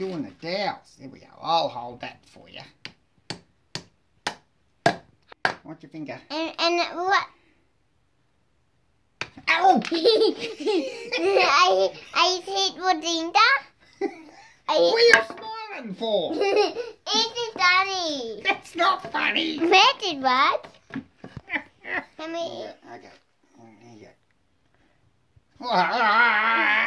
doing the dowels. There we go. I'll hold that for you. Watch your finger. And what? Ow! I hit your finger. What are you smiling for? It's funny. That's not funny. That is what? I mean. Okay. There you go.